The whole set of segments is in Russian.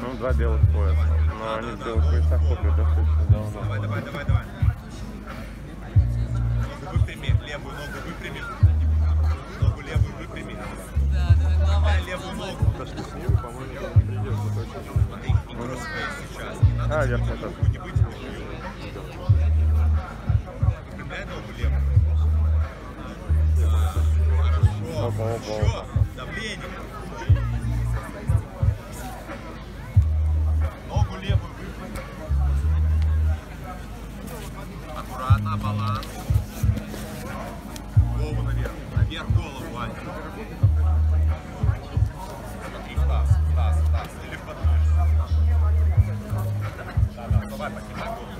Ну, два белых пояса. Но они в белых поясах копят достаточно давно. Давай. Выпрями левую ногу, выпрями. Ногу левую выпрями. Да, голова. Левую ногу. Подошли с ним, по-моему, не придется точно. Смотри, кроссфейс сейчас. А, верхняя ногу не вытянуть. Выпрямляй ногу левую. Хорошо. Давление. Ногу левую выпрямить. Аккуратно, баланс. Голову наверх. Наверх голову, Аня. Смотри, в таз. Или в подмышку. Давай, поднимай голову.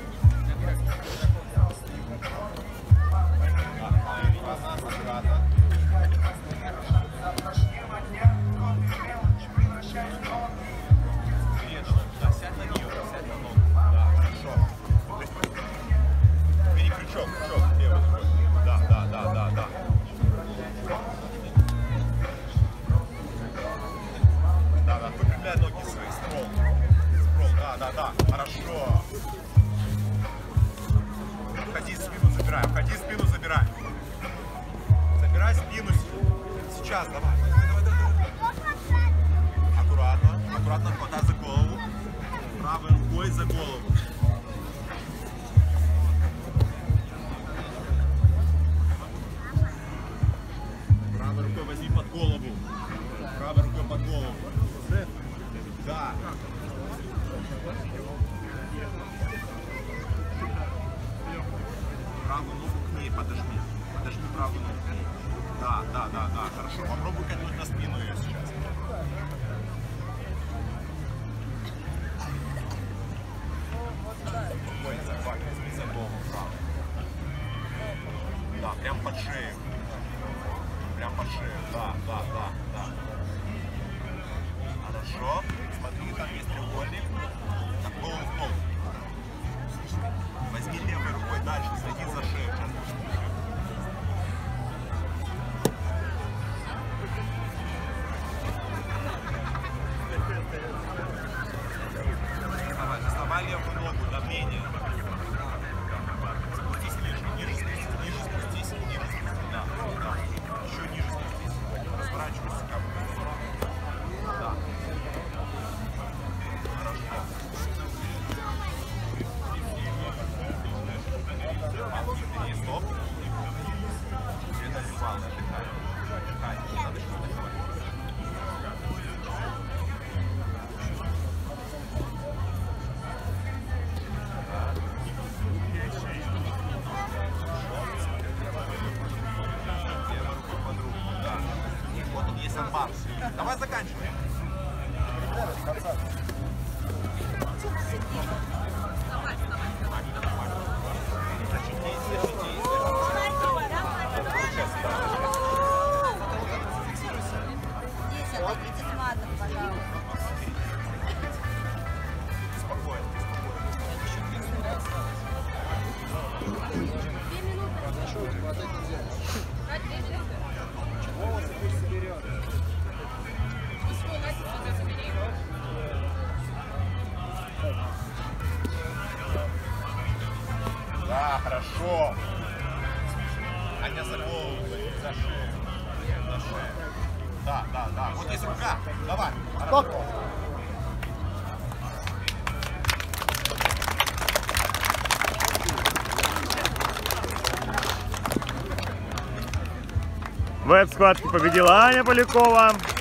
В этой схватке победила Аня Полякова.